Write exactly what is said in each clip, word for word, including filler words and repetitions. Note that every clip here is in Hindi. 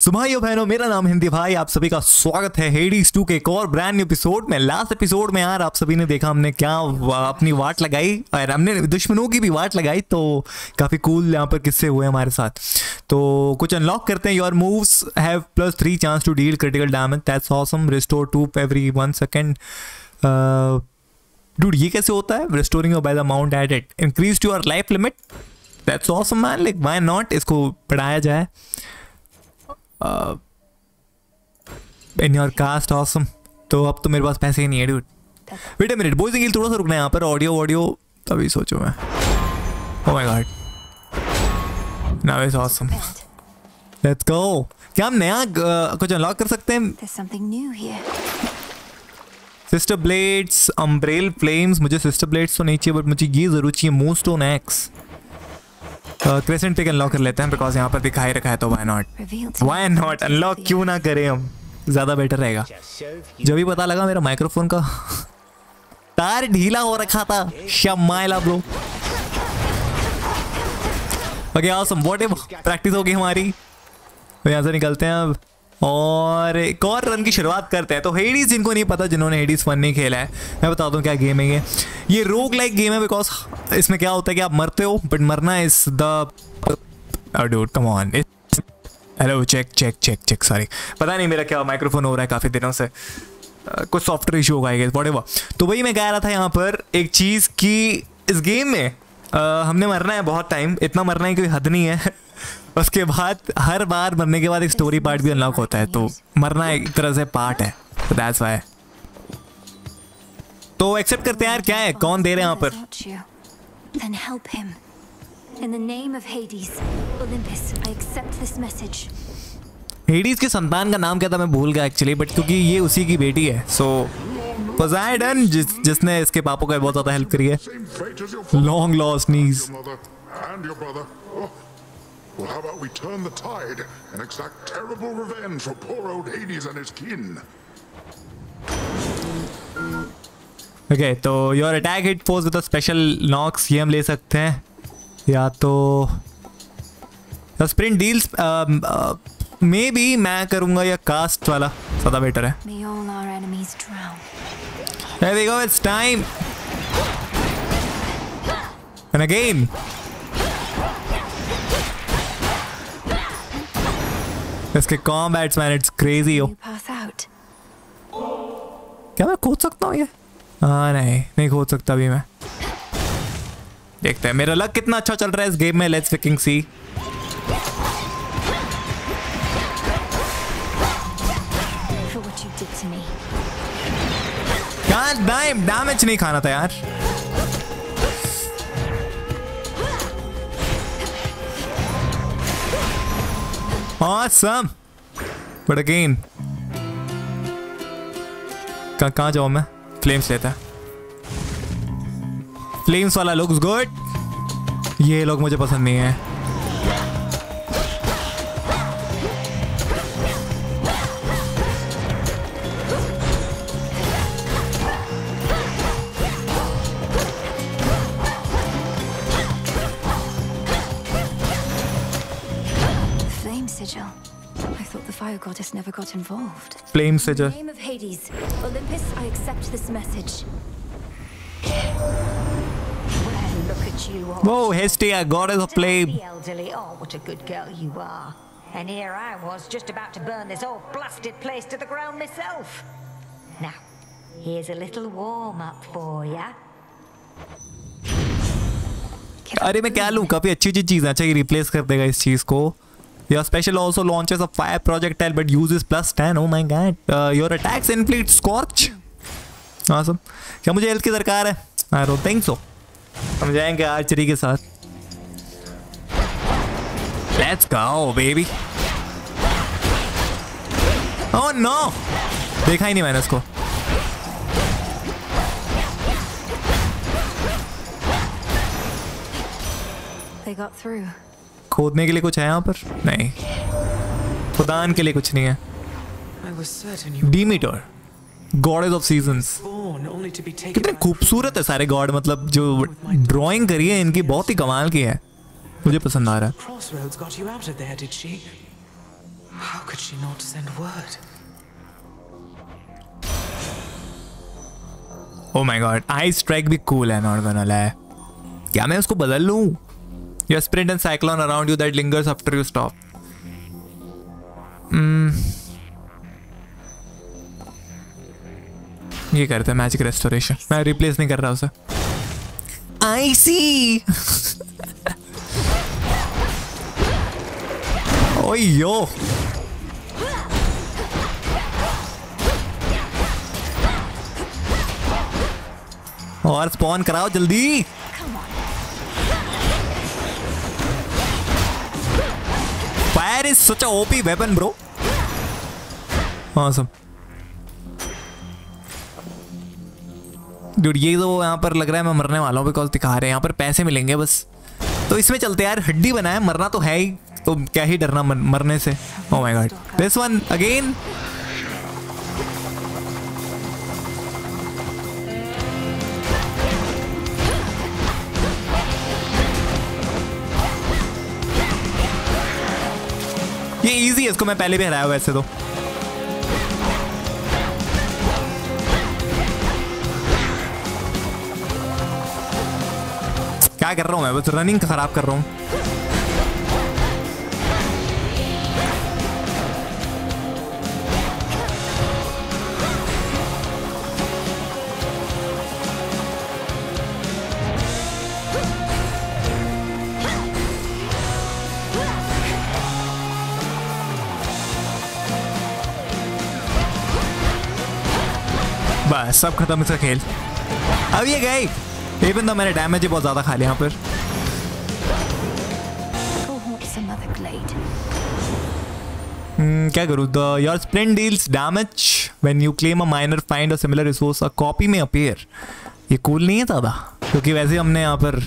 सो भाइयों बहनों, मेरा नाम हिंदी भाई, आप सभी का स्वागत है हेडीज टू के एक और ब्रांड न्यू एपिसोड में। लास्ट एपिसोड में यार आप सभी ने देखा हमने क्या अपनी वाट लगाई और हमने दुश्मनों की भी वाट लगाई, तो काफ़ी कूल यहाँ पर किस्से हुए हमारे साथ। तो कुछ अनलॉक करते हैं। Your moves have plus three chance to deal critical damage, that's awesome. Restore to every one second. Dude ये कैसे होता है? Restoring your by the amount added, increase to your life limit, that's awesome man, like why not, इसको बढ़ाया जाए। In your cast awesome. तो अब तो मेरे पास पैसे ही नहीं है dude. Wait a minute boys and girls, थोड़ा सा रुकना है यहाँ पर। ऑडियो ऑडियो तभी सोचो मैं। Oh my God, now it's awesome, let's go. क्या हम नया uh, कुछ अनलॉक कर सकते हैं? सिस्टर ब्लेड्स, अम्ब्रेल फ्लेम्स, मुझे सिस्टर ब्लेड्स तो नहीं चाहिए, बट मुझे ये जरूर चाहिए मोस्टोन एक्स। क्रेसेंट पिक अनलॉक कर लेते हैं बिकॉज यहाँ पर दिखाई रखा है, तो why not, why not unlock क्यों ना करें हम, ज़्यादा बेटर रहेगा। जब भी पता लगा मेरा माइक्रोफोन का तार ढीला हो रखा था, Shamaila bro. Okay awesome, what if practice होगी हमारी। तो यहाँ से निकलते हैं अब और एक और रन की शुरुआत करते हैं। तो हेडीज, जिनको नहीं पता, जिन्होंने हेडीज वन नहीं खेला है, मैं बताता हूँ क्या गेम है ये। ये रोग लाइक गेम है बिकॉज इसमें क्या होता है कि आप मरते हो, बट मरना is the dude come on. Hello check check check check sorry, पता नहीं मेरा क्या माइक्रोफोन हो रहा है काफ़ी दिनों से, कुछ सॉफ्टवेयर इशू होगा ये, वॉट एवर। तो वही मैं कह रहा था यहाँ पर एक चीज़ कि इस गेम में आ, हमने मरना है बहुत टाइम, इतना मरना है कि हद नहीं है। उसके बाद हर बार मरने के बाद एक स्टोरी पार्ट भी अनलॉक होता है, तो मरना एक तरह से पार्ट है, दैट्स व्हाई। तो एक्सेप्ट करते हैं यार, क्या है, कौन दे रहे हैं यहाँ पर? हेडीज के संतान का नाम क्या था मैं भूल गया एक्चुअली, बट क्योंकि ये उसी की बेटी है, सो पोसाइडन जिस जिसने इसके पापों का बहुत ज्यादा हेल्प करी है। Long lost knees. Well, how about we turn the tide and exact terrible revenge for poor old Hades and his kin? Okay, तो your attack hit force with a special knocks, ये हम ले सकते हैं, या तो sprint deals, मे बी मैं करूँगा, या कास्ट वाला ज़्यादा बेटर है। There we go, it's time and again. इसके कॉम्बैट्स मैन इट्स क्रेजी हो। क्या मैं खोद सकता हूँ ये? हाँ नहीं नहीं खोद सकता अभी मैं। देखते हैं मेरा लक कितना अच्छा चल रहा है इस गेम में, लेट्स फिकिंग सी। यार डैम डैमेज नहीं खाना था यार। Awesome, but again, कहाँ कहाँ जाऊँ मैं? Flames लेता है। Flames वाला looks good. ये लोग मुझे पसंद नहीं है। Goddess never got involved. Flame sigil. In the name of Hades, Olympus, I accept this message. Well, look at you all. Whoa, Hestia, goddess of flame. Elderly, oh, what a good girl you are. And here I was, just about to burn this old blasted place to the ground myself. Now, here's a little warm up for ya. अरे मैं क्या लूँ? काफी अच्छी अच्छी चीज़ है, अच्छा ये replace कर देगा इस चीज़ को। Your special also launches a fire projectile but uses plus ten. Oh my god. Uh, your attacks inflict scorch. Awesome. क्या मुझे हेल्थ की दरकार है? I don't think so. हम जाएंगे आर्चरी के साथ. Let's go, baby. Oh no. देखा ही नहीं मैंने इसको. They got through. खोदने के लिए कुछ है यहाँ पर? नहीं, खुदान के लिए कुछ नहीं है। डीमीटर, गॉडेस ऑफ सीजन्स, कितने खूबसूरत है सारे गॉड, मतलब जो ड्राइंग करी है इनकी बहुत ही कमाल की है, मुझे पसंद आ रहा है। How could she not send word? Oh my God, ice strike भी cool है, not gonna lie. क्या मैं उसको बदल लूँ? Your sprint and cyclone around you that lingers after you stop. Hmm. ये करते हैं magic restoration. मैं replace नहीं कर रहा उसे. I see. Oh yo. और स्पॉन कराओ जल्दी. Fire is such a OP weapon bro. Awesome dude, ये तो यहाँ पर लग रहा है मैं मरने वाला हूँ बिकॉज दिखा रहे हैं यहाँ पर पैसे मिलेंगे बस. तो इसमें चलते यार, हड्डी बनाए, मरना तो है ही, तो क्या ही डरना मरने से. Oh my God, this one again. ये इजी है, इसको मैं पहले भी हराया हूँ वैसे तो. क्या कर रहा हूँ मैं, बस रनिंग खराब कर रहा हूँ. बस सब खत्म इसका खेल. अब ये गई. इवन तो मैंने डैमेज ही बहुत ज्यादा खा लिया यहाँ पर. hmm, क्या करूँ. The your sprint deals damage when you claim a minor find a similar resource a copy में अपीयर. ये कूल नहीं है दादा, क्योंकि वैसे हमने यहाँ पर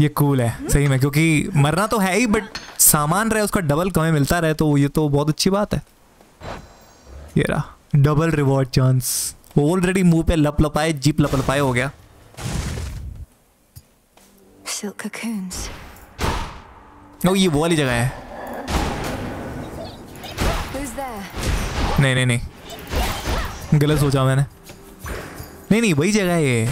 ये कूल है सही में, क्योंकि मरना तो है ही बट सामान रहे उसका डबल कमें मिलता रहे, तो ये तो बहुत अच्छी बात है. ये रहा डबल रिवॉर्ड चांस. ऑलरेडी मुंह पे लप लपाए जीप लप लपाए हो गया. ओ, ये वो वाली जगह है. नहीं नहीं नहीं, गलत सोचा मैंने. नहीं नहीं वही जगह है ये.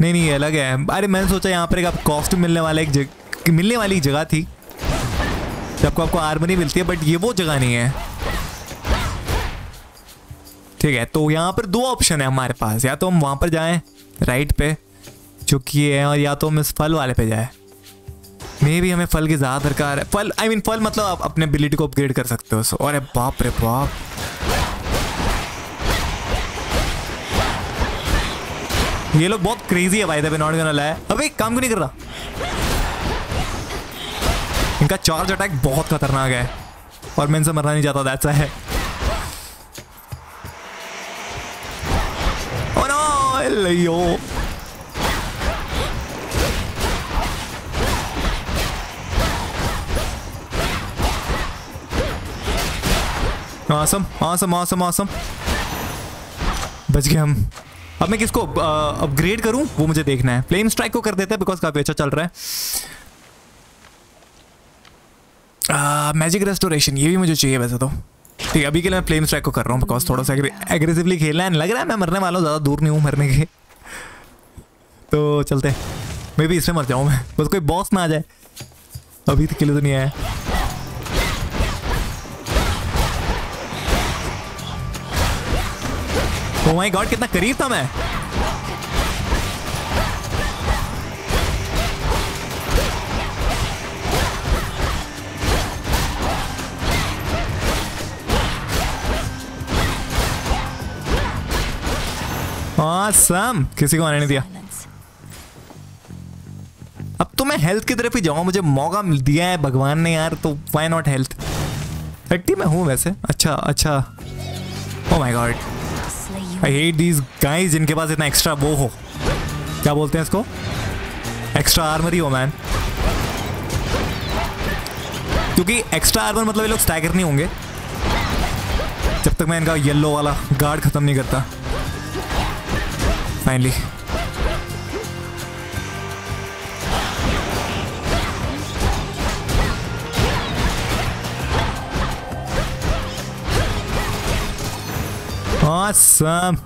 नहीं नहीं ये अलग है. अरे मैंने सोचा यहाँ पर एक आप कॉस्ट्यूम मिलने वाला एक जग... मिलने वाली जगह थी जबको आपको आर्मनी मिलती है, बट ये वो जगह नहीं है. ठीक है, तो यहाँ पर दो ऑप्शन है हमारे पास, या तो हम वहाँ पर जाएं राइट पे जो कि है, और या तो हम इस फल वाले पे जाएं. मे भी हमें फल की ज़्यादा दरकार है. फल आई I मीन mean, फल मतलब आप अपने एबिलिटी को अपग्रेड कर सकते हो. और अरे बाप रे बाप, ये लोग बहुत क्रेजी है भाई. तब नॉट गन लाया. अबे काम क्यों नहीं कर रहा. इनका चार्ज अटैक बहुत खतरनाक है और मैं इनसे मरना नहीं चाहता. दैट्स अ है. Yo awesome awesome awesome awesome, बच गए हम. अब मैं किसको अपग्रेड करूं वो मुझे देखना है. फ्लेम स्ट्राइक को कर देते हैं बिकॉज काफी अच्छा चल रहा है. मैजिक रेस्टोरेशन ये भी मुझे चाहिए वैसे तो. ठीक है, अभी के लिए मैं फ्लेम स्ट्राइक को कर रहा हूँ बिकॉज थोड़ा सा एग्रेसिवली खेलना है. लग रहा है मैं मरने वाला हूँ, ज़्यादा दूर नहीं हूँ मरने के. तो चलते हैं, मैं भी इसमें मर जाऊँ मैं, बस कोई बॉस ना आ जाए. अभी तो के लिए तो नहीं आया. ओह माय गॉड, कितना करीब था मैं. Awesome. किसी को आने नहीं दिया. अब तो मैं हेल्थ की तरफ ही जाऊंगा, मुझे मौका दिया है भगवान ने यार, तो वाई नॉट हेल्थ. थर्टी में हूँ वैसे. अच्छा अच्छा. Oh my God, I hate these guys जिनके पास इतना एक्स्ट्रा वो हो, क्या बोलते हैं इसको, एक्स्ट्रा आर्मर ही हो मैन. क्योंकि एक्स्ट्रा आर्मर मतलब ये लोग स्टैगर नहीं होंगे जब तक मैं इनका येलो वाला गार्ड खत्म नहीं करता. Finally, awesome.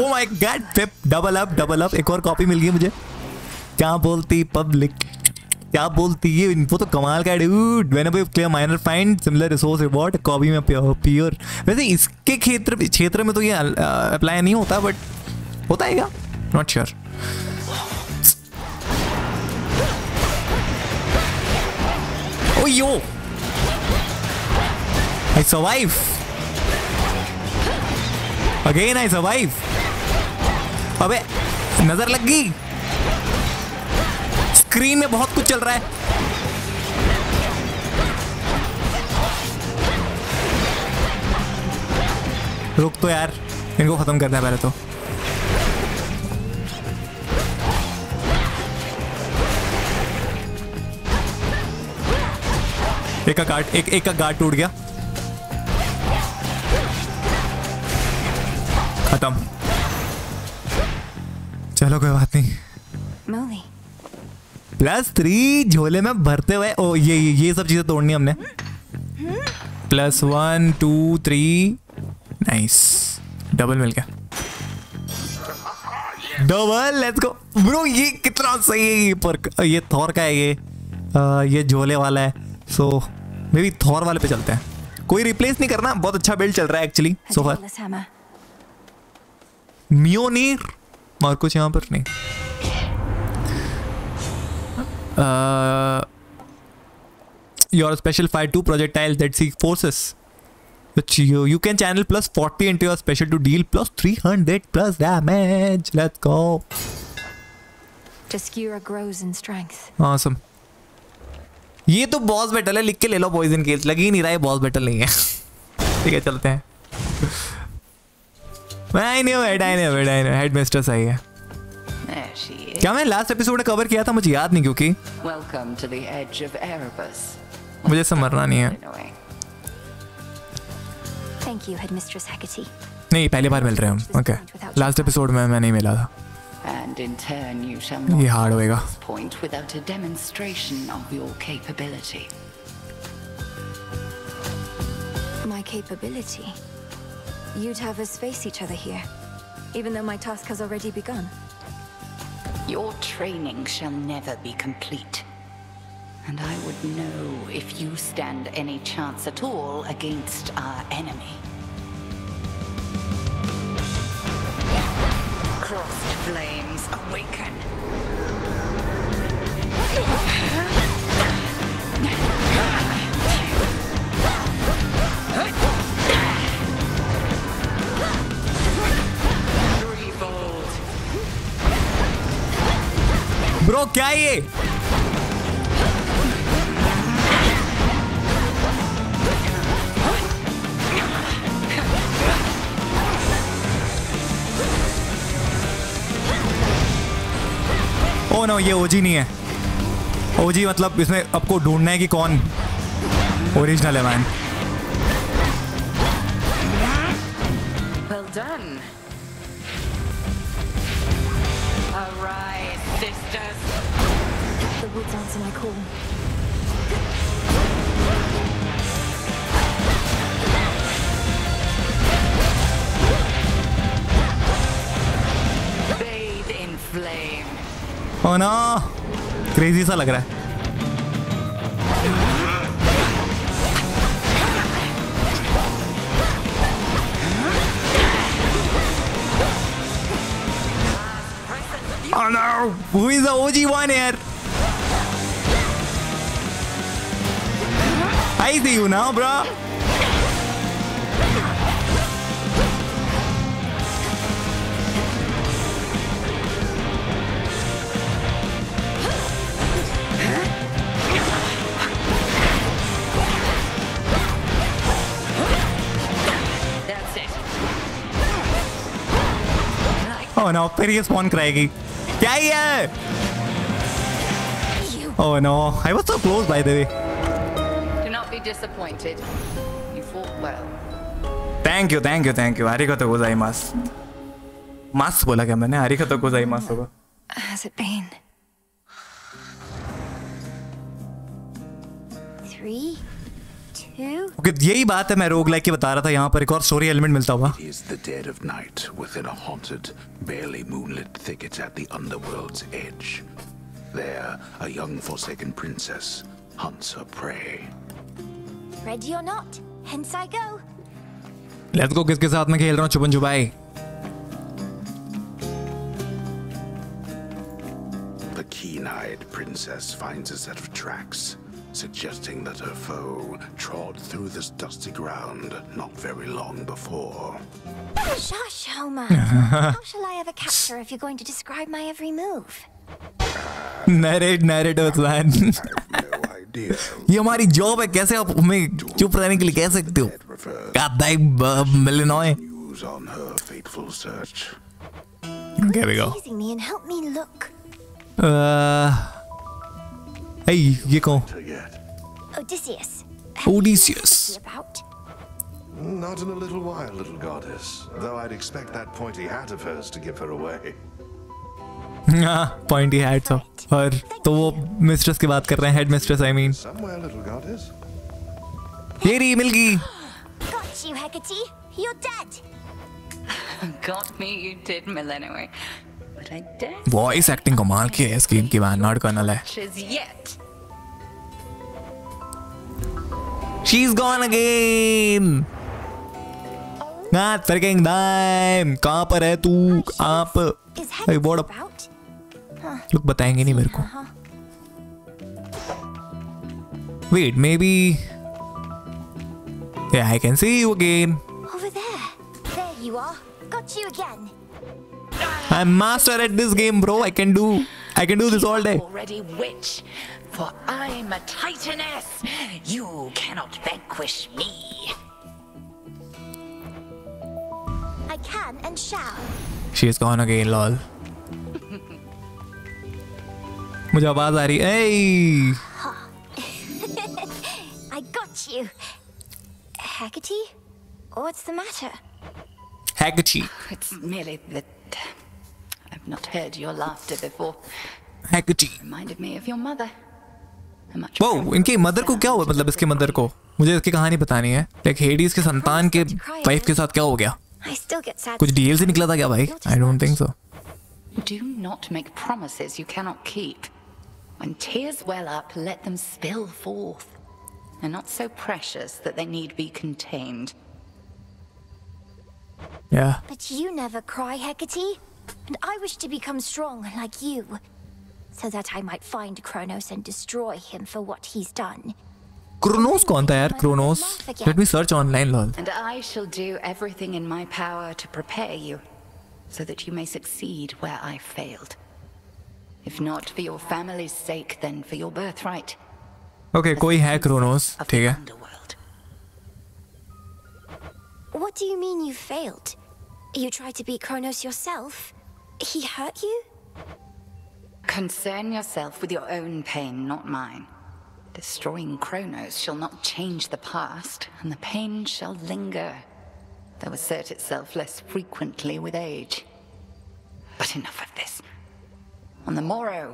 Oh my God, pip double up double up एक और कॉपी मिल गई मुझे। क्या बोलती पब्लिक, क्या बोलती ये, इनको तो कमाल का डूड। मैंने भाई clear minor find similar resource reward copy में प्योर। वैसे इसके क्षेत्र क्षेत्र में तो ये अप्लाई नहीं होता, बट होता है क्या, not sure. Oh yo I survive again, I survive. अबे नजर लग गई, स्क्रीन में बहुत कुछ चल रहा है। रुक तो यार, इनको खत्म करना है पहले तो। एक का गार्ड एक एक का गार्ड टूट गया, खत्म। चलो कोई बात नहीं। प्लस थ्री झोले में भरते हुए। ओ ये ये, ये सब चीजें तोड़नी हमने। Plus one two three, nice, double मिल गया, डबल, लेट्स गो ब्रो। ये कितना सही है, ये पर ये थॉर का है, ये आ, ये झोले वाला है। सो मे बी थॉर वाले पे चलते हैं, कोई रिप्लेस नहीं करना। बहुत अच्छा बिल्ड चल रहा है एक्चुअली सो फार। मियोनीर और कुछ यहाँ पर नहीं। Your special fire two projectile that seek forces which you can channel plus forty into your special to deal plus three hundred plus damage. Let's go. Awesome. ये तो बॉस बैटल है, लिख के ले लो बॉयज, इन केस लग ही नहीं रहा है बॉस बैटल नहीं है। ठीक है चलते हैं। I know it, I know it, I know. Headmaster सही है क्या? मैं लास्ट एपिसोड में कवर किया था, मुझे याद नहीं क्योंकि मुझे समझना नहीं है। Thank you headmistress Hecate. नहीं, पहली बार मिल रहे हैं हम। ओके, लास्ट एपिसोड में मैं नहीं मिला था। And in turn you shall not point without a demonstration of your capability. My capability? You'd have us face each other here, even though my task has already begun. Your training shall never be complete, and I would know if you stand any chance at all against our enemy. Crossed flames awaken. Bro, क्या है ये? ओ नो, ये ओजी नहीं है। ओजी मतलब इसमें आपको ढूंढना है कि कौन ओरिजिनल है। Man well done. Arise, sisters. The woods answer my call. Bathe in flame. Oh no, crazy सा लग रहा है। Oh no, who is the O G one here? I see you now, bro. Oh no, फिर ये स्पॉन कराएगी। क्या ये? Oh no, I was so close by the way. Do not be disappointed. You fought well. Thank you, thank you, thank you. Arigatou gozaimasu. मास बोला क्या मैंने? Arigatou gozaimasu होगा। Has it been three, two, okay यही बात है, मैं रोग लाइक के बता रहा था, यहाँ पर एक और सोरी एलिमेंट मिलता हुआ। There, a young forsaken princess hunts her prey. Ready or not, hence I go. Let's go. किसके साथ मैं खेल रहा हूँ छुपन छुपाई? The keen-eyed princess finds a set of tracks, suggesting that her foe trod through this dusty ground not very long before. Shush, Homer. How shall I ever capture if you're going to describe my every move? Narrate, narrate man. ये हमारी जॉब है, कैसे आप हमें चुप रहने के लिए कह सकते हो? Here we go. Uh, hey, ये कौन? Odysseus. Odysseus. Not in a little while, little goddess. Though I'd expect that pointy hat of hers to give her away. Pointy hats off और तो वो मिस्ट्रेस की बात कर रहे हैं, हेड मिस्ट्रेस आई मीन। तेरी मिल गई। Got you, Hecate. You're dead. Got me, you did, Millennium. But I did. Voice acting कमाल की है इस गेम की, वहाँ नॉट कर्नल है। She's gone again. Not freaking time. कहाँ पर है तू? आप एक बोर्ड लोग बताएंगे नहीं मेरे को। Wait, maybe I can see you again. I am master at this game bro, I can do I can do this all day. I can and shall. She is gone again, lol. मुझे आवाज आ रही है। Hey! I got you. Hecate? What's the matter? Hecate. It's merely that I've not heard your laughter before. Hecate. Reminded me of your mother. Wow, इनकी मदर को क्या हुआ? मतलब इसके मदर को, मुझे इसकी कहानी बतानी है। Like हेडीज के संतान के वाइफ के साथ क्या हो गया? कुछ डील से निकला था क्या भाई? I don't think so. Do not make promises you cannot keep. When tears well up, let them spill forth. They're not so precious that they need be contained. Yeah. But you never cry, Hecate, and I wish to become strong like you, so that I might find Kronos and destroy him for what he's done. Kronos कौन था यार? Kronos. Let me search online lol. And I shall do everything in my power to prepare you, so that you may succeed where I failed. If not for your family's sake, then for your birthright. Okay, कोई है Kronos, ठीक है? What do you mean you failed? You tried to beat Kronos yourself. He hurt you. Concern yourself with your own pain, not mine. Destroying Kronos shall not change the past, and the pain shall linger, though assert itself less frequently with age. But enough of this. On the morrow,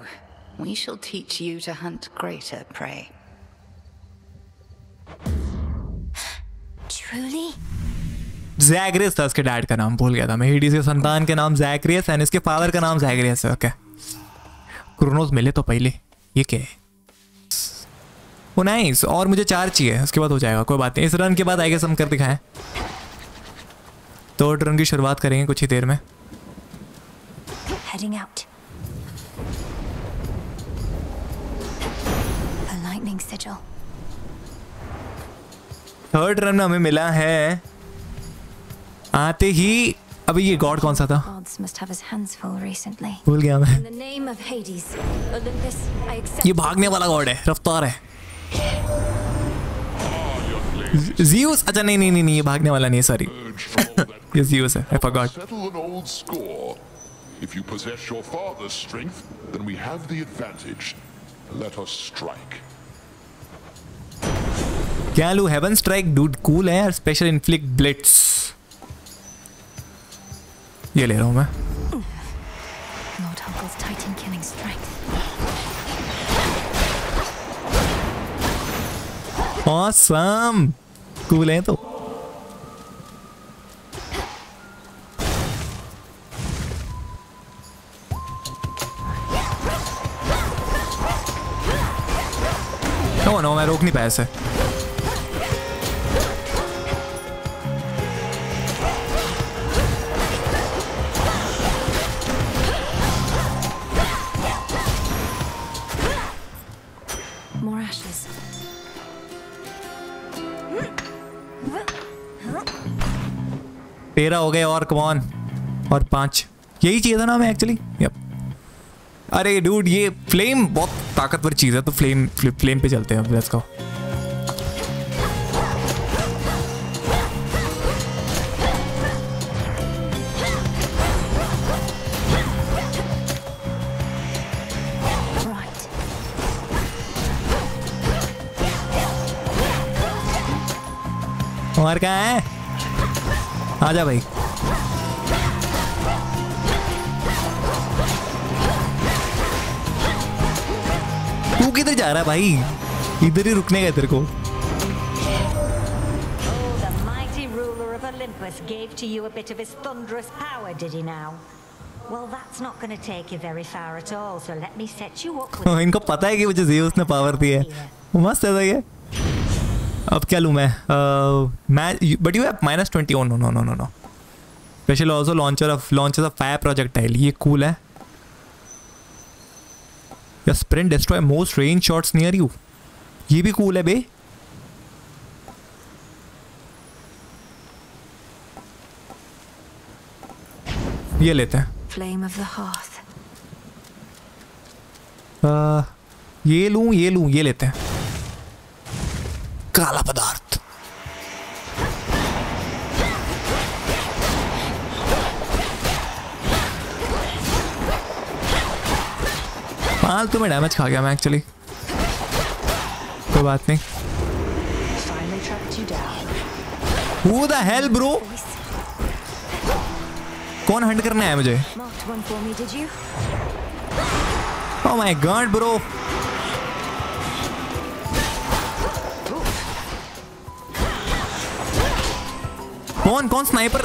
we shall teach you to hunt greater prey. Truly? Zagreus था इसके डैड का नाम, भूल गया था मैं। हेडीज के संतान के नाम Zagreus और इसके फादर का नाम Zagreus है। ओके, Kronos मिले तो पहले। ये क्या है? वो नाइस, और मुझे चार चाहिए, उसके बाद हो जाएगा, कोई बात नहीं। इस रन के बाद आएगा सम कर दिखाएं तो रन की शुरुआत करेंगे कुछ ही देर में। थर्ड रन में हमें मिला है आते ही। अभी ये गॉड कौन सा था? भूल गया मैं। ये भागने वाला गॉड है, रफ्तार है। Zeus, अच्छा नहीं नहीं नहीं नहीं ये भागने वाला नहीं है, सॉरी। ये Zeus है, I forgot. If you possess your father's strength, then we have the advantage. Let us strike. क्या लू? Heaven strike, dude, cool है और special inflict blitz. ये ले रहा हूँ मैं। ऑसम, कूल है तो। नो नो मैं रोक नहीं पाया इसे। तेरह हो गए और कमॉन और पांच, यही चाहिए था ना मैं एक्चुअली। यप अरे डूड ये फ्लेम बहुत ताकतवर चीज है तो फ्लेम फ्लेम पे चलते हैं। लेट्स गो और क्या है आजा भाई। तू किधर जा रहा है भाई, इधर ही रुकने का तेरे को। oh, इनको पता है कि मुझे ज़्यूस ने पावर दी है। मस्त है ये। अब क्या लूँ मैं, but you have minus twenty on. No no no no no special also launcher of launchers of fire projectile, ये कूल है। या sprint destroy most range shots near you, ये भी कूल है बे। ये लेते हैं फ्लेम ऑफ द हार्थ, ये लूँ ये लूँ ये लेते हैं। काला पदार्थ फालतू में डैमेज खा गया मैं एक्चुअली, कोई बात नहीं। Who the hell bro? कौन हंट करने आया मुझे? Oh my god bro! कौन कौन स्नाइपर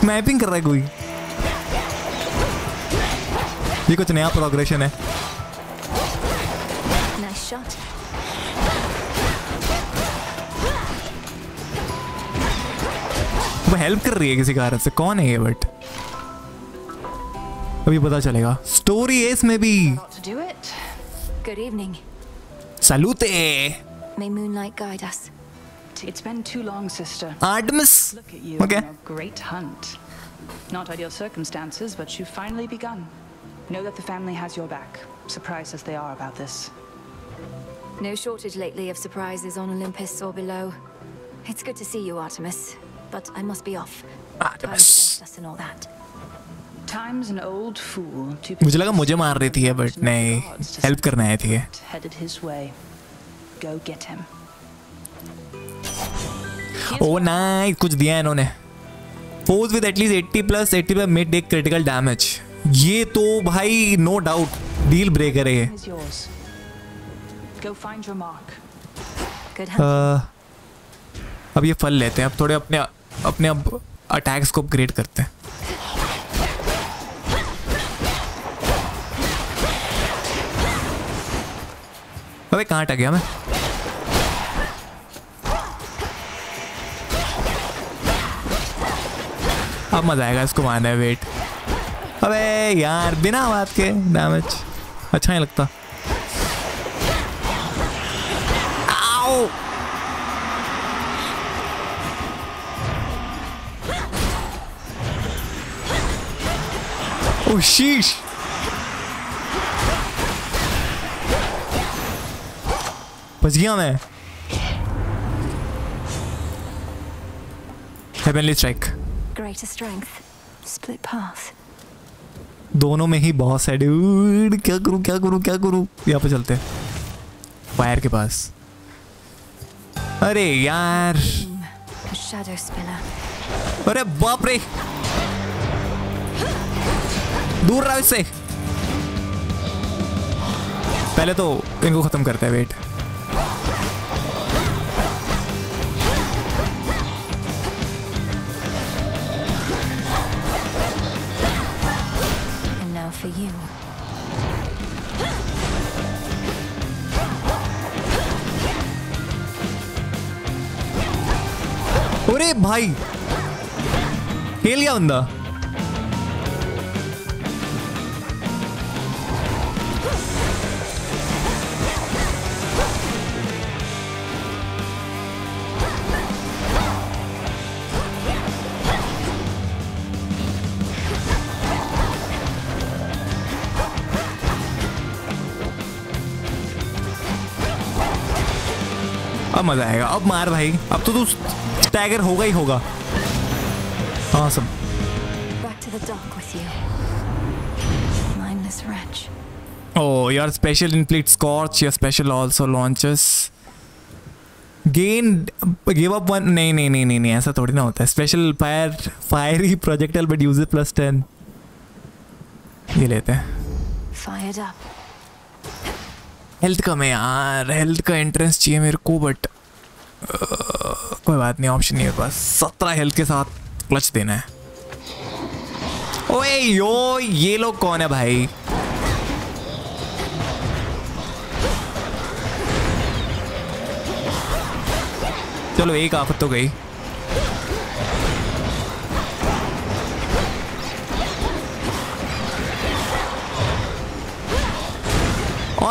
स्नाइपिंग कर रहा है कोई? ये कुछ नया प्रोग्रेशन है। nice shot. वो हेल्प कर रही है किसी कारण से, कौन है ये बट अभी पता चलेगा। स्टोरी एस में भी सलूते। It's been too long, sister. Artemis. Look at you. Okay. On a great hunt. Not ideal circumstances, but you've finally begun. Know that the family has your back. Surprised as they are about this. No shortage lately of surprises on Olympus or below. It's good to see you, Artemis. But I must be off. Artemis. And all that. Time's an old fool. मुझे लगा मुझे मार रही थी बट नहीं, हेल्प करने आई थी। Headed his way. Go get him. Oh nice, कुछ दिया है इन्होंने। फोर्स विद एटलीस्ट अस्सी प्लस अस्सी plus mid take critical damage, ये तो भाई नो डाउट डील ब्रेकर है। अब ये फल लेते हैं, अब थोड़े अपने अपने अब अटैक्स को अपग्रेड करते हैं। अबे कहाँ अटक गया मैं? अब मजा आएगा इसको मारने। वेट अबे यार बिना बात के डैमेज अच्छा नहीं लगता। आओ ओ शीश बच गया मैं। Heavenly strike greater strength split path, दोनों में ही बॉस है डूड। क्या करूं क्या करूं क्या करूं? यहाँ पे चलते हैं फायर के पास। अरे यार शैडो स्पिलर, अरे बाप रे दूर रहो इससे। पहले तो इनको खत्म करते हैं। Wait now for you. अरे भाई खेल गया बंदा। अब मजा आएगा, अब मार भाई, अब तो तू टाइगर होगा ही होगा। awesome. Oh, your special inflict scorch, your special also launches. Gain, give up one. नहीं नहीं नहीं नहीं ऐसा थोड़ी ना होता है। Special fire, fiery projectile but use it plus ten. ये लेते हैं। Fired up. हेल्थ कम है यार, हेल्थ का एंट्रेंस चाहिए मेरे को, बट कोई बात नहीं, ऑप्शन नहीं है पास। सत्रह हेल्थ के साथ क्लच देना है। ओए यो, ये लोग कौन है भाई? चलो एक आफत तो गई।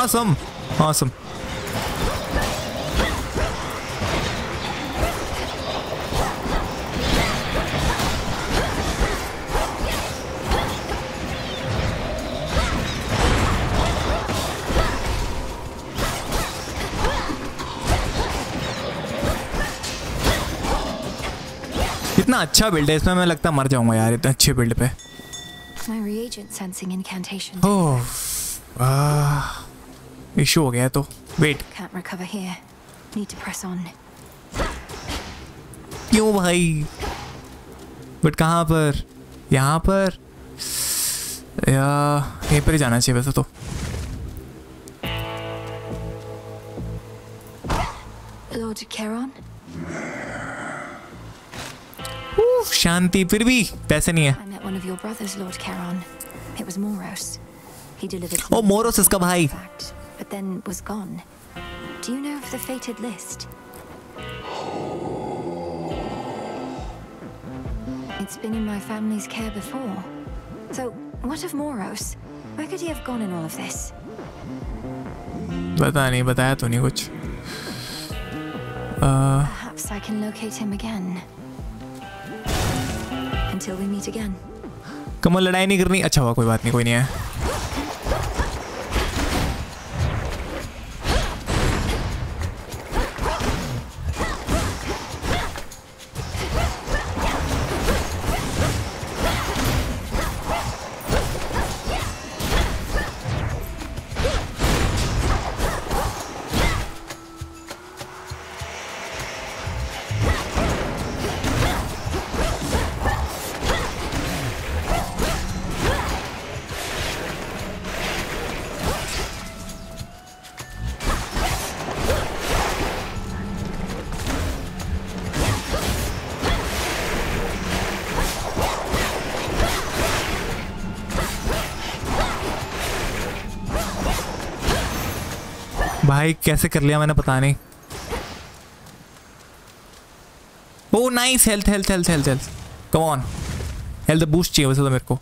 Awesome awesome. इतना अच्छा बिल्ड है, इसमें मैं लगता मर जाऊंगा यार इतने अच्छे बिल्ड पे। ओह वाह, इशू हो गया तो वेट। क्यों भाई? बट कहाँ पर? यहाँ पर या यहीं पर ही जाना चाहिए वैसे तो। लॉर्ड कैरन, शांति, फिर भी पैसे नहीं है। I met one of your brothers, Lord Charon. It was Moros. He delivered. Oh, Moros इसका भाई. But then was gone. Do you know of the fated list? It's been in my family's care before. So what of Moros? Where could he have gone in all of this? पता नहीं, बताया तो नहीं कुछ. Perhaps I can locate him again. Until we meet again. Come on, लड़ाई नहीं करनी। अच्छा हुआ, कोई बात नहीं, कोई नहीं है। भाई कैसे कर लिया मैंने पता नहीं। Oh nice, health health health health health come on, health boost चाहिए वैसे तो मेरे को।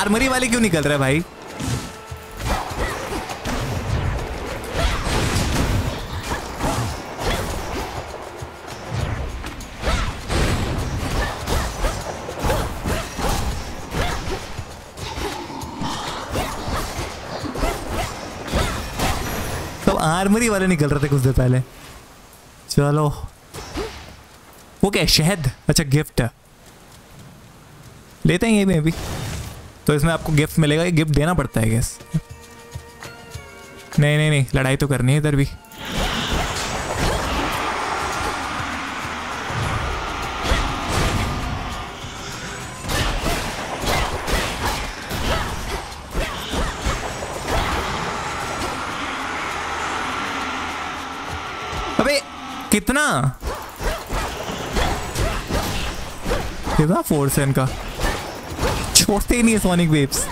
आर्मरी वाले क्यों निकल रहे भाई? तो आर्मरी वाले निकल रहे थे कुछ देर पहले। चलो वो क्या, शहद? अच्छा गिफ्ट लेते हैं ये में भी, तो इसमें आपको गिफ्ट मिलेगा। ये गिफ्ट देना पड़ता है गैस। नहीं नहीं नहीं, लड़ाई तो करनी है इधर भी। अबे कितना कितना फोर्स है इनका, छोड़ते ही नहीं है sonic waves.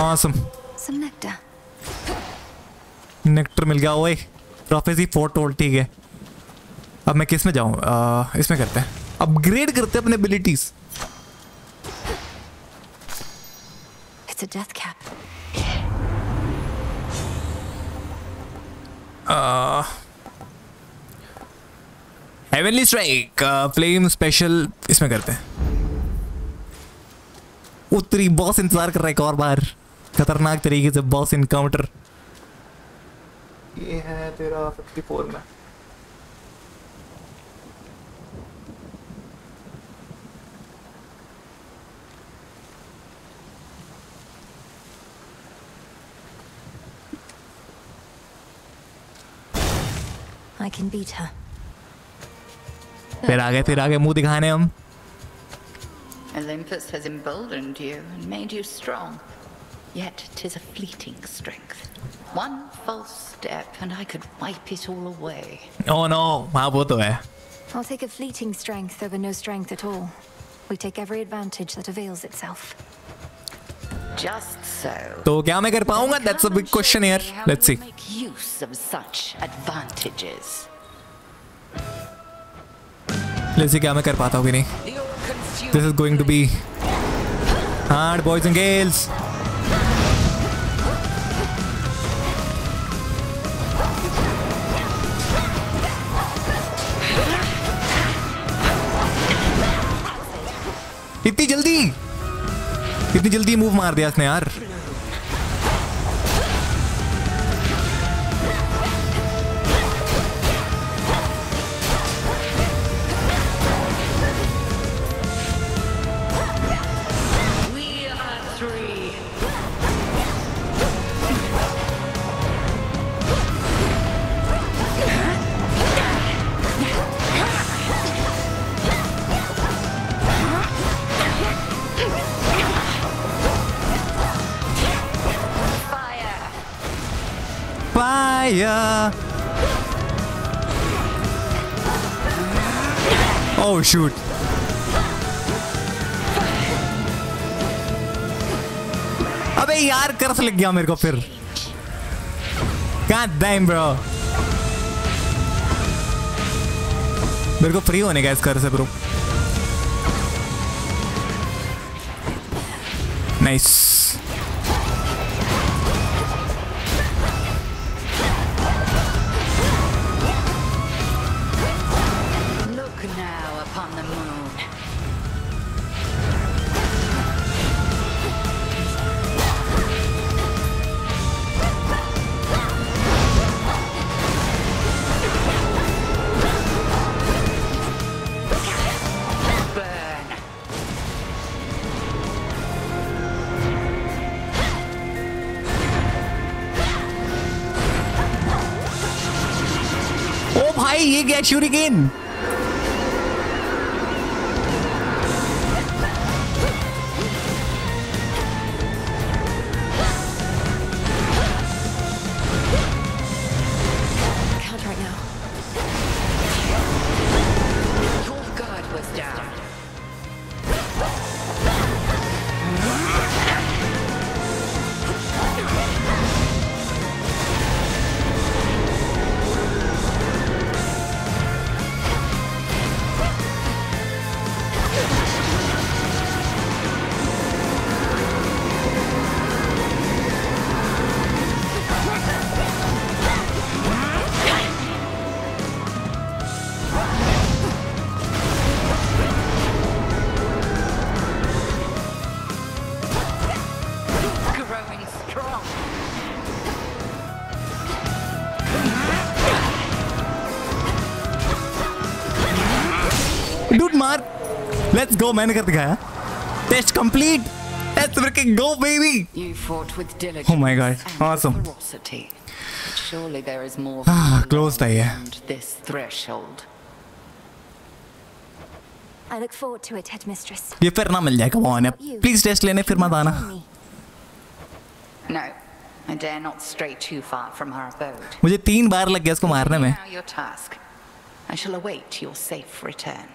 Awesome. Some nectar. Nectar मिल गया। ओए प्रोफेसी फोरटोल्ड, ठीक है। अब मैं किस में जाऊं? आ, इसमें करते हैं, अपग्रेड करते हैं अपने abilities. It's a death cap. Ah, Heavenly Strike, flame special इसमें करते हैं। उत्तरी बॉस इंतजार कर रहा है एक और बार, खतरनाक तरीके से बॉस इनकाउंटर। ये है तेरा चौवन में। I can beat her. फिर आगे फिर आगे मुंह दिखाने हम। Olympus has emboldened you and made you strong. Yet tis a fleeting strength. One false step and I could wipe it all away. Oh no, हाँ वो तो है। I'll take a fleeting strength over no strength at all. We take every advantage that avails itself. Just so. तो क्या मैं कर पाऊँगा? That's a big question here. Let's see. Make use of such advantages. Let's see क्या मैं कर पाता हूँ कि नहीं? This is going to be hard, boys and girls. इतनी जल्दी इतनी जल्दी मूव मार दिया इसने यार। Yeah. Oh shoot. अबे यार करस लग गया मेरे को फिर। God damn bro. मेरे को फ्री होने का इस करस से bro. Nice. Shuriken Let's go, मैंने कर दिखाया. Test complete. Let's freaking go, baby. You fought with diligence. Oh my God, awesome. Surely there is more. Ah, close था ये. This threshold. I look forward to it, headmistress. ये फिर ना मिल जाएगा वाहन. Please test लेने फिर मत आना. No, I dare not stray too far from her abode. मुझे तीन बार लग गया इसको मारने में. Now your task. I shall await your safe return.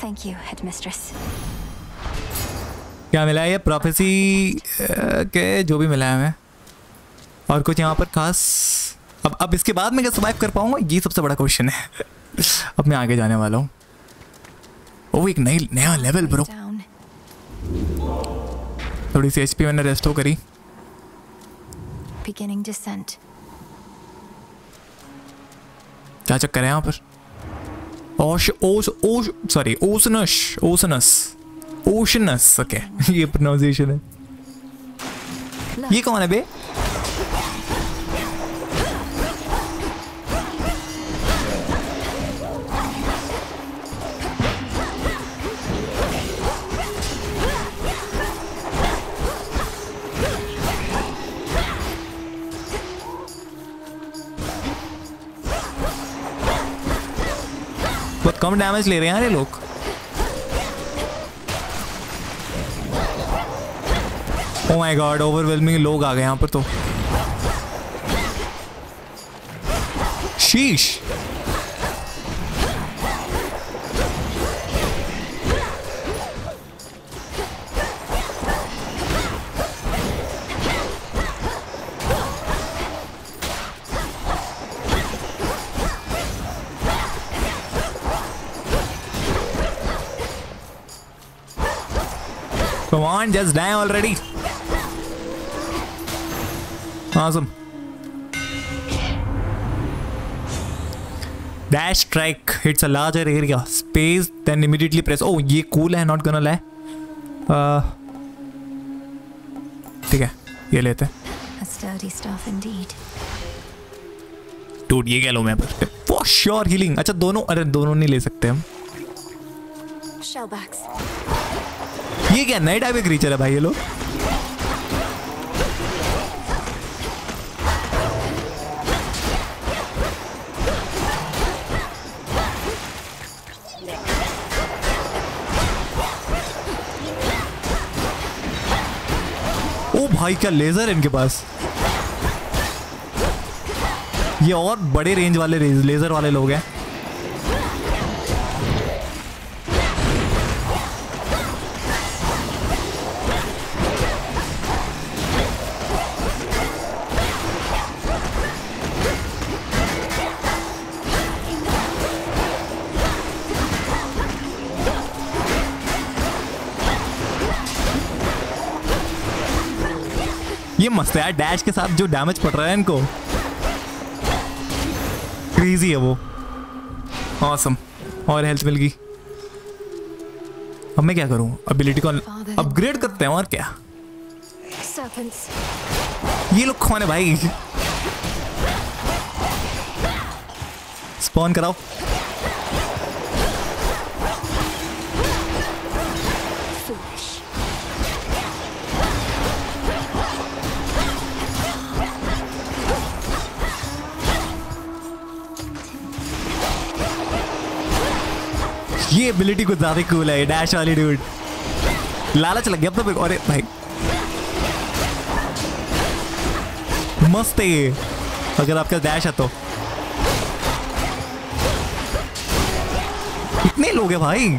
Thank you, headmistress. क्या मिला है ये प्रोफेसी के जो भी मिला है हमें और कुछ यहाँ पर खास. अब अब इसके बाद मैं क्या सर्वाइव कर पाऊँगा ये सबसे बड़ा क्वेश्चन है. अब मैं आगे जाने वाला हूँ. ओह एक नई नया लेवल ब्रो. थोड़ी सी एचपी मैंने रेस्ट हो करी. क्या चक्कर है यहाँ पर. ओश ओश ओश sorry Oceanus Oceanus Oceanus. Okay ये प्रोनाउंसिएशन है. ये कौन है बे. बहुत कम डैमेज ले रहे हैं ये लोग. Oh my God, overwhelming लोग आ गए यहाँ पर तो. शीश. Come on, just die already. Awesome. Dash strike hits a larger area, space, then immediately press. Oh, ये cool है, not gonna lie. ठीक है, ये लेते हैं. A sturdy staff indeed. Dude, ये क्या लूँ मैं पर? For sure healing. अच्छा दोनों अरे दोनों नहीं ले सकते हम. Shellbacks. ये क्या नए टाइप के क्रीचर है भाई ये लोग. भाई क्या लेजर है इनके पास. ये और बड़े रेंज वाले लेजर वाले लोग हैं. ये मस्त है डैश के साथ जो डैमेज पड़ रहा है इनको. क्रेजी है वो. ऑसम. और हेल्थ मिल गई. अब मैं क्या करूँ. एबिलिटी को अपग्रेड करते हैं और क्या. ये लोग कौन है भाई. स्पॉन कराओ. ये एबिलिटी कुछ ज्यादा कूल है. डैश वाली ड्यूड लालच लग गया अब तो. अरे भाई मस्त है ये अगर आपका डैश है तो. कितने लोग हैं भाई.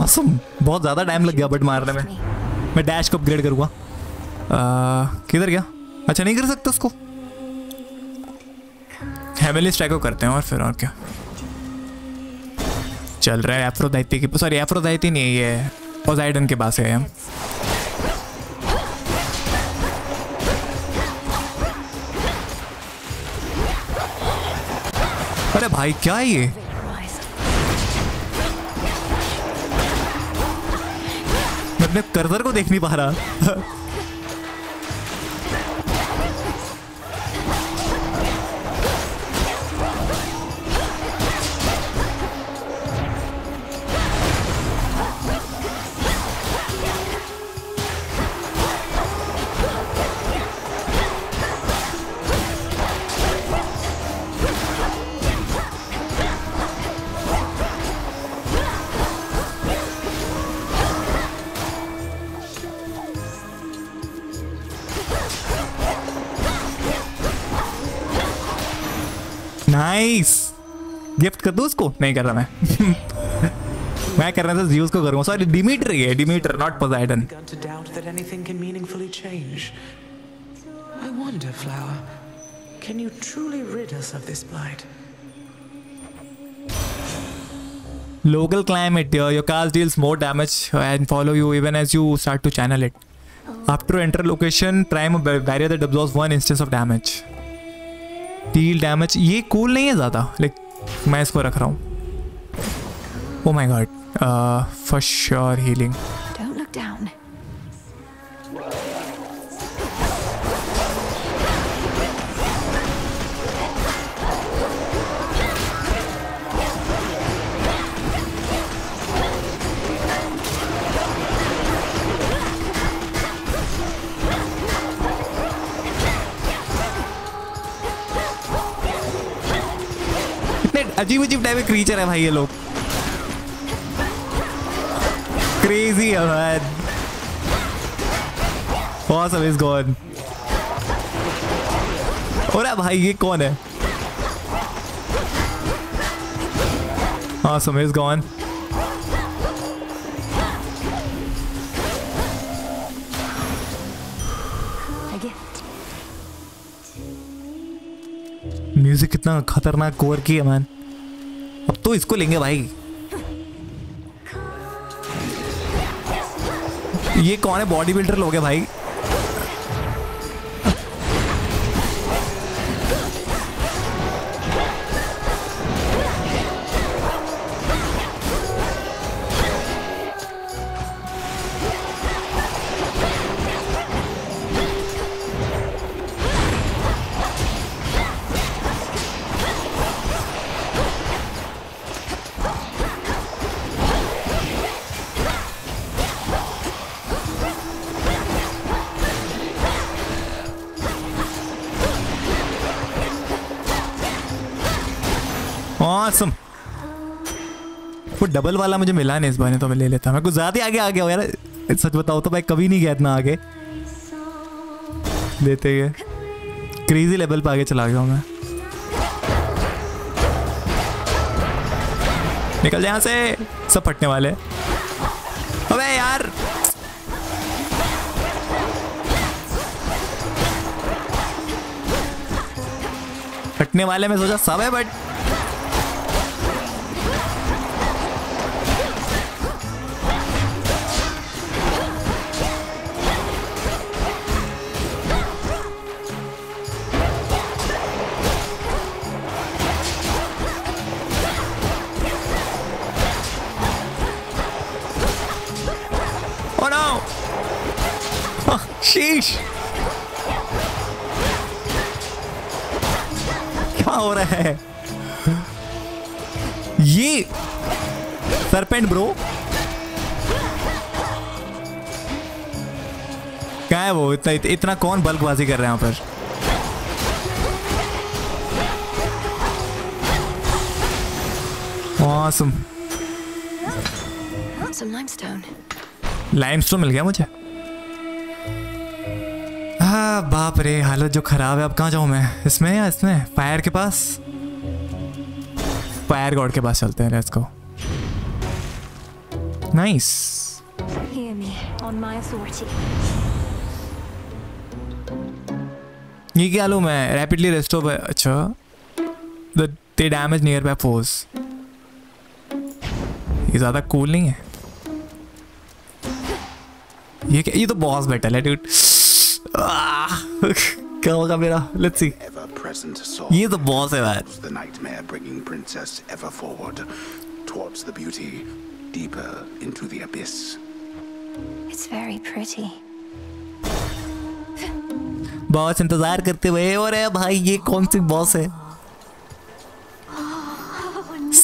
Awesome. बहुत ज़्यादा टाइम लग गया बट मारने में. मैं डैश को अपग्रेड करूँगा. किधर गया. अच्छा नहीं कर सकता उसको. हेमली स्ट्राइक को करते हैं और फिर और क्या चल रहा है. एफ्रोडाइटी की सॉरी एफ्रोडाइटी नहीं है पोसाइडन के पास है हम. अरे भाई क्या है ये? मैं अपने करदर को देख नहीं पा रहा। नाइस, गिफ्ट कर दूं उसको? नहीं कर रहा मैं। मैं कर रहा था ज़्यूस को करूंगा। सॉरी, डिमीटर ही है, Demeter, not Poseidon. I wonder, flower, can you truly rid us of this blight? Local climate here. Your cast deals more damage and follow you even as you start to channel it. After enter location, prime a barrier that absorbs one instance of damage. Deal damage, ये कूल नहीं है ज़्यादा, लाइक मैं इसको रख रहा हूँ। Oh my God, for sure healing. अजीब अजीब टाइप के क्रीचर है भाई ये लोग, क्रेजी है भाई। Awesome is gone। और भाई ये कौन है? Awesome is gone। म्यूजिक कितना खतरनाक कोर की है मैन। अब तो इसको लेंगे भाई। ये कौन है? बॉडी बिल्डर लोग हैं भाई। Awesome. वो डबल वाला मुझे मिला नहीं इस बार, नहीं तो मैं ले लेता। मैं कुछ ज्यादा आगे आ गया हूँ यार, सच बताओ तो। भाई कभी नहीं गया इतना आगे, लेते गए क्रेजी लेवल पे आगे चला गया हूँ मैं। निकल जा यहाँ से, सब फटने वाले। अबे यार फटने वाले मैं सोचा सब है, बट क्या हो रहा है? ये सरपेंट ब्रो क्या है वो? इतना इतना कौन बल्कबाजी कर रहे हैं यहाँ पर? Awesome. Some limestone. लाइमस्टोन मिल गया मुझे। हाँ बाप रे, हालत जो खराब है। अब कहाँ जाऊँ मैं, इसमें या इसमें? फायर के पास, फायर गॉड के पास चलते हैं। Let's go. नाइस, ये क्या लूँ मैं? Rapidly restore. अच्छा, दे डैमेज नियर बाय फोर्स। ये ज़्यादा कूल नहीं है। ये क्या? ये तो बॉस बैटल है ड्यूड। क्या होगा मेरा? Let's see. present saw. ये तो बॉस है यार. The nightmare bringing princess ever forward towards the beauty deeper into the abyss. It's very pretty. बहुत इंतजार करते हुए. और है भाई ये कौन सी बॉस है?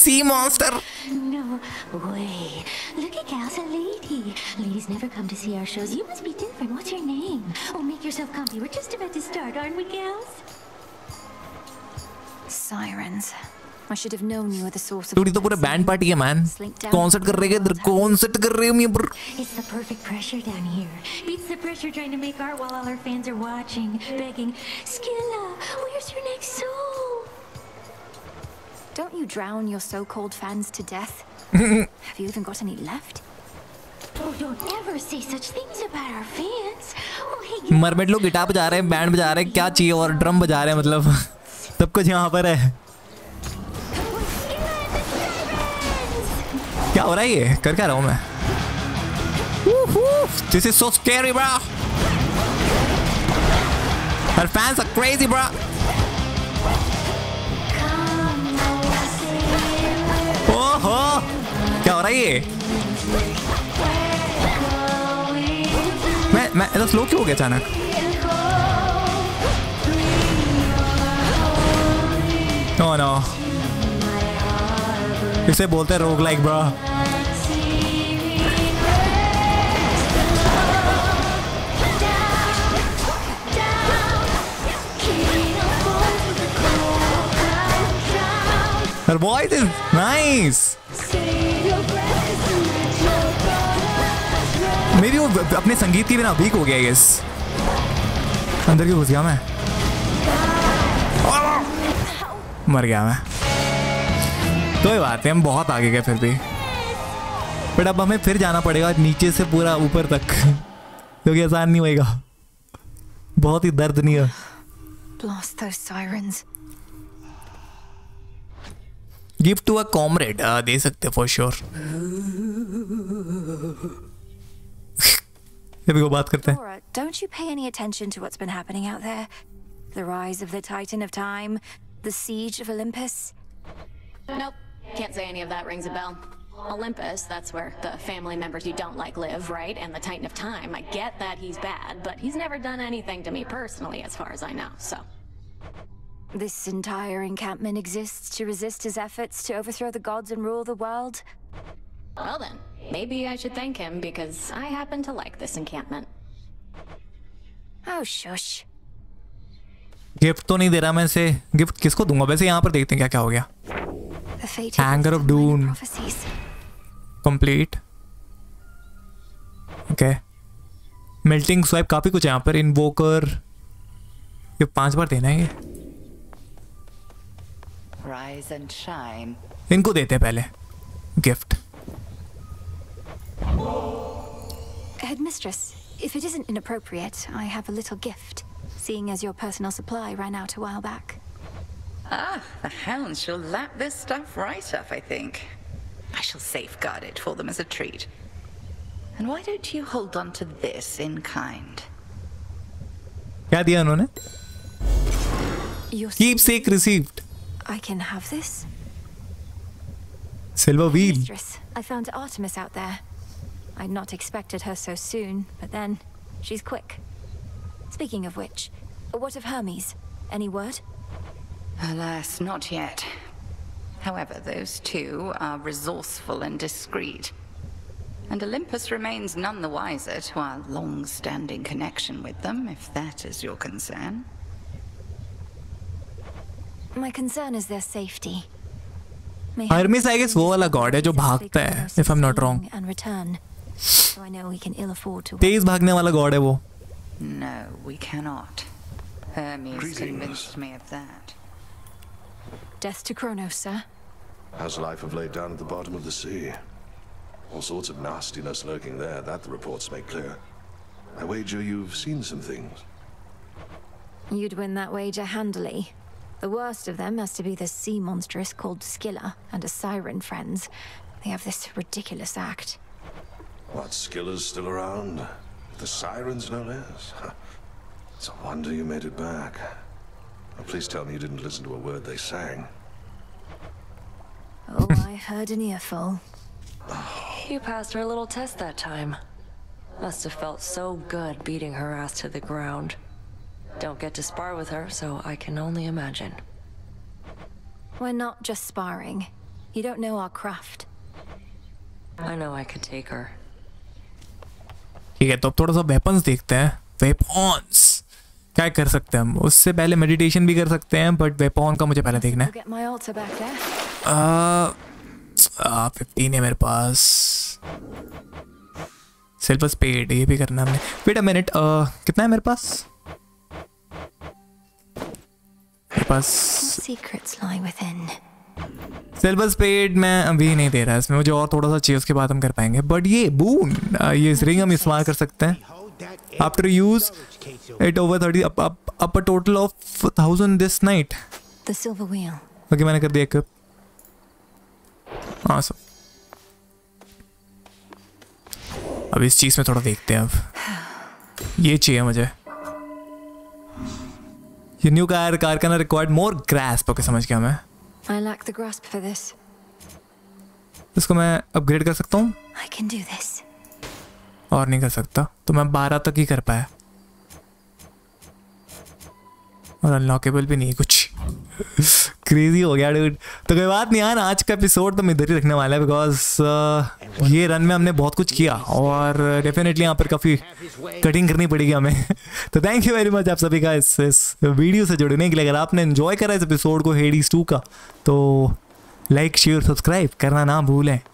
Sea monster. No way. Look at us, a lady. Ladies never come to see our shows. You must be different. What's your name? Oh, make yourself comfy. We're just about to start, aren't we, gals? Sirens. I should have known you were the source of. Dude, ये तो पूरा बैंड पार्टी है man. कॉन्सर्ट कर रहे हैं इधर. कॉन्सर्ट कर रहे हैं हम इधर. It's the perfect pressure down here. Beats the pressure trying to make art while all our fans are watching, begging. Skilla, where's your next show? Don't you drown your so-called fans to death? Have you even got any left? Oh, don't ever say such things about our fans. Mermaid लोग गिटार बजा रहे हैं, बैंड बजा रहे हैं, क्या चाहिए और ड्रम बजा रहे हैं, मतलब सब कुछ यहाँ पर है. क्या हो रहा है ये? कर क्या रहा हूँ मैं? This is so scary, bro. Our fans are crazy, bro. ओहो क्या हो रहा है ये? मैं मैं इतना स्लो क्यों हो गया अचानक? नो नो इसे बोलते हैं roguelike bro. Her voice is nice. मेरी वो अपने संगीत की बिना वीक हो गया. यस अंदर क्यों घुस गया मैं? मर गया मैं. कोई बात नहीं, हम बहुत आगे गए फिर भी. बट अब हमें फिर जाना पड़ेगा नीचे से पूरा ऊपर तक, क्योंकि आसान नहीं होएगा. बहुत ही दर्दनीय है. गिफ्ट टू अ कॉमरेड दे सकते फॉर श्योर. अभी वो बात करते हैं. Don't you pay any attention to what's been happening out there? The rise of the Titan of time, the siege of Olympus. Nope, can't say any of that rings a bell. Olympus, that's where the family members you don't like live, right? And the Titan of Time, I get that he's bad, but he's never done anything to me personally as far as I know. So this entire encampment exists to resist his efforts to overthrow the gods and rule the world. Well then, maybe I should thank him because I happen to like this encampment. Oh shush. Gift तो नहीं दे रहा मैं इसे. Gift किसको दूंगा? वैसे यहाँ पर देखते हैं क्या क्या हो गया. Anger of Dune. Complete. Okay. Melting swipe काफी कुछ है यहाँ पर. Invoker. ये पांच बार देना है ये. Rise and shine. इनको देते हैं पहले gift. Headmistress, if it isn't inappropriate, I have a little gift, seeing as your personal supply ran out a while back. Ah, the hounds shall lap this stuff right up, I think. I shall safeguard it for them as a treat. And why don't you hold on to this in kind? क्या दिया उन्होंने? Keepsake received. I can have this. Silver wheel. I found Artemis out there. I'd not expected her so soon, but then she's quick. Speaking of which, what of Hermes? Any word? Alas, not yet. However, those two are resourceful and discreet. And Olympus remains none the wiser to our long-standing connection with them, if that is your concern. My concern is their safety. Hermes, I guess, वो वाला गॉड है जो भागता है, if I'm not wrong. So I know we can ill afford to. तेज भागने वाला गॉड है वो. No, we cannot. Hermes convinced me of that. Death to Kronos, sir. How's life of laid down at the bottom of the sea? All sorts of nastiness lurking there. That the reports make clear. I wager you've seen some things. You'd win that wager handily. The worst of them has to be this sea monstress called Skilla and a siren friends. They have this ridiculous act. What, Skilla's still around? The sirens no less. It's a wonder you made it back. Oh, please tell me you didn't listen to a word they sang. Oh, I heard an earful. You passed her little test that time. Must have felt so good beating her ass to the ground. Don't get to spar with her, so I can only imagine. We're not just sparring. You don't know our craft. I know I could take her. ठीक है, तो अब थोड़ा सा वेपन्स देखते हैं. वेपन्स क्या कर सकते हैं हम? उससे पहले मेडिटेशन भी कर सकते हैं, बट वेपन का मुझे पहले देखना है. आ, आ, फिफ्टीन है मेरे पास. सिल्वर स्पेड ये भी करना हमने. वेट अ मिनट, कितना है मेरे पास? मेरे पास सिल्वर स्पेड मैं अभी नहीं दे रहा है इसमें, मुझे और थोड़ा सा चाहिए, उसके बाद हम कर पाएंगे. बट ये बून, ये इस रिंग हम इस्तेमाल कर सकते हैं. After use, it over thirty up up up a total of thousand this night. The silver wheel. Okay, मैंने कर दिया equip. Awesome. अब इस चीज में थोड़ा देखते हैं. अब ये चाहिए मुझे. Your new car कारखाना required more grasp. Okay, समझ गया मैं. I lack the grasp for this. इसको मैं upgrade कर सकता हूँ? I can do this. और नहीं कर सकता, तो मैं बारह तक ही कर पाया. और अनलॉकेबल भी नहीं है कुछ. क्रेजी हो गया डूड. तो कोई बात नहीं यार, आज का एपिसोड तो मैं इधर ही रखने वाला है, बिकॉज ये रन में हमने बहुत कुछ किया और डेफिनेटली यहाँ पर काफ़ी कटिंग करनी पड़ेगी हमें. तो थैंक यू वेरी मच आप सभी का इस इस वीडियो से जुड़ने के लिए. अगर आपने इन्जॉय करा इस एपिसोड को हेडीज टू का, तो लाइक शेयर सब्सक्राइब करना ना भूलें.